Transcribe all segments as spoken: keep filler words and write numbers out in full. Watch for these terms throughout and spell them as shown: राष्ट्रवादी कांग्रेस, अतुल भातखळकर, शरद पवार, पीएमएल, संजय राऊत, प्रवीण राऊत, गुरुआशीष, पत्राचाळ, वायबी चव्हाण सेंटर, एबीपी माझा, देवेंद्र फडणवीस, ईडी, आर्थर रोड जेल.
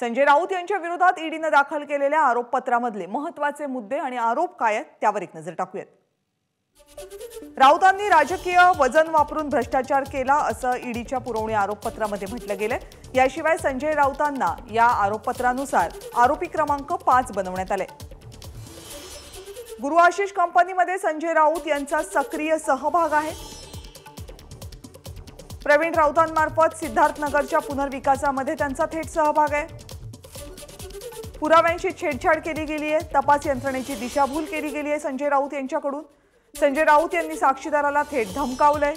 संजय राऊत यांच्या विरोधात ईडीने दाखल केलेल्या आरोपपत्रामधले महत्त्वाचे मुद्दे आणि आरोप काय आहेत त्यावर एक नजर टाकूयात। राऊतांनी राजकीय वजन वापरून भ्रष्टाचार केला असं ईडीच्या पुरवणी आरोपपत्रामध्ये म्हटलं गेलं। याशिवाय संजय राऊतांना या आरोपपत्रानुसार आरोपी क्रमांक पाच बनवण्यात आले। गुरुआशीष कंपनीमध्ये संजय राऊत यांचा सक्रिय सहभाग आहे। प्रवीण राऊतांमार्फत सिद्धार्थ नगरच्या पुनर्विकासामध्ये त्यांचा थेट सहभाग आहे। पुराव्यांशी छेडछाड केली गेली आहे, तपास यंत्रणेची दिशाभूल केली गेली आहे संजय राऊत यांच्याकडून। संजय राऊत यांनी साक्षीदाराला थेट धमकावलंय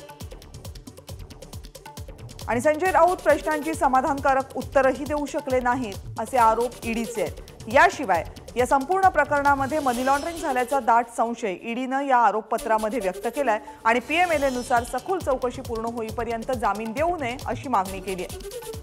आणि संजय राऊत प्रश्नांची समाधानकारक उत्तरही देऊ शकले नाहीत असे आरोप ईडीचे आहेत। याशिवाय या संपूर्ण प्रकरणामध्ये मनी लॉन्ड्रिंग झाल्याचा दाट संशय ईडीने या आरोपपत्रामध्ये व्यक्त केलाय आणि पीएमएल नुसार सखोल चौकशी पूर्ण होईपर्यंत जामीन देऊ नये अशी मागणी केली आहे।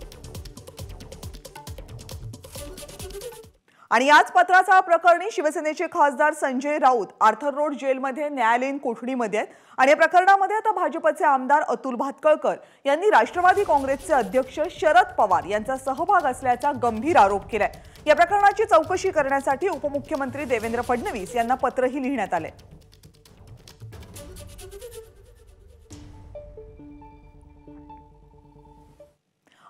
आणि याच पत्राचा प्रकरणी शिवसेनेचे खासदार संजय राऊत आर्थर रोड जेल मध्ये न्यायालयीन कोठडीमध्ये आहेत आणि या प्रकरणामध्ये आता भाजपचे आमदार अतुल भातखळकर यांनी राष्ट्रवादी काँग्रेसचे अध्यक्ष शरद पवार यांचा सहभाग असल्याचा गंभीर आरोप केलाय। या प्रकरणाची चौकशी करण्यासाठी उपमुख्यमंत्री देवेंद्र फडणवीस यांना पत्रही लिहिण्यात आले।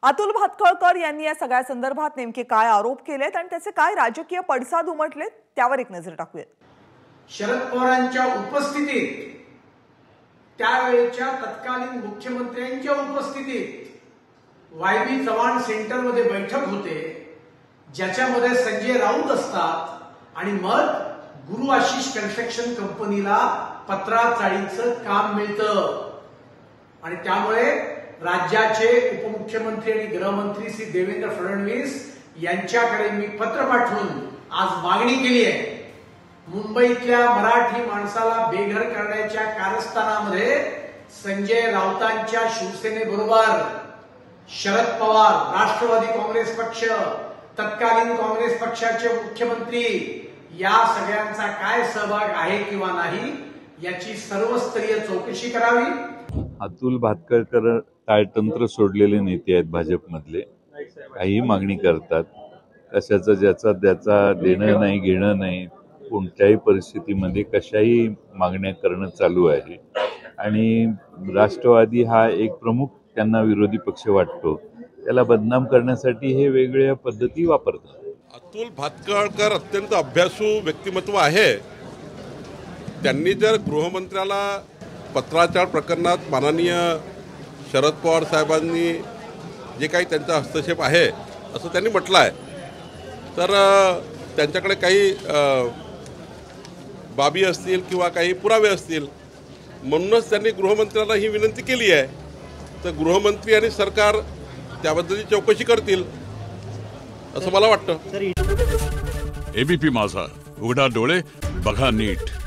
अतुल भातखळकर यांनी या सगळ्या संदर्भात नेमके काय आरोप केलेत आणि त्याचे काय राजकीय पडसाद उमटलेत त्यावर एक नजर टाकूयात। शरद पवारांच्या उपस्थितीत, त्यावेळच्या तत्कालीन मुख्यमंत्र्यांच्या उपस्थितीत वायबी चव्हाण सेंटर मध्ये बैठक होते, ज्याच्यामध्ये संजय राऊत असतात आणि मग गुरु आशिष कन्स्ट्रक्शन कंपनीला पत्राचाळीचं काम मिळतं आणि त्यामुळे राज्याचे उपमुख्यमंत्री आणि गृहमंत्री श्री देवेंद्र फडणवीस यांच्याकडे मी पत्र पाठवून आज मागणी केली आहे। मुंबईतल्या मराठी माणसाला बेघर करण्याच्या कारस्थानामध्ये संजय राऊतांच्या शिवसेनेबरोबर शरद पवार, राष्ट्रवादी काँग्रेस पक्ष, तत्कालीन काँग्रेस पक्षाचे मुख्यमंत्री या सगळ्यांचा काय सहभाग आहे किंवा नाही याची सर्वस्तरीय चौकशी करावी। अतुल भातखळकर ताळतंत्र सोडलेले नेते आहेत भाजपमधले, काही मागणी करतात, कशाचं ज्याचा त्याचा देणं नाही घेणं नाही, कोणत्याही परिस्थितीमध्ये कशाही मागण्या करणं चालू आहे आणि राष्ट्रवादी हा एक प्रमुख त्यांना विरोधी पक्ष वाटतो, त्याला बदनाम करण्यासाठी हे वेगळ्या पद्धती वापरतात। अतुल भातखळकर अत्यंत अभ्यासू व्यक्तिमत्व आहे। त्यांनी जर गृहमंत्र्याला पत्राचार प्रकरणात माननीय शरद पवार साहेबांनी जे काही त्यांचा हस्तक्षेप आहे असं त्यांनी म्हटलं आहे, तर त्यांच्याकडे काही बाबी असतील किंवा काही पुरावे असतील, म्हणूनच त्यांनी गृहमंत्र्यांना ही विनंती केली आहे। तर गृहमंत्री आणि सरकार त्याबद्दलची चौकशी करतील असं मला वाटतं। एबीपी माझा, उघडा डोळे बघा नीट।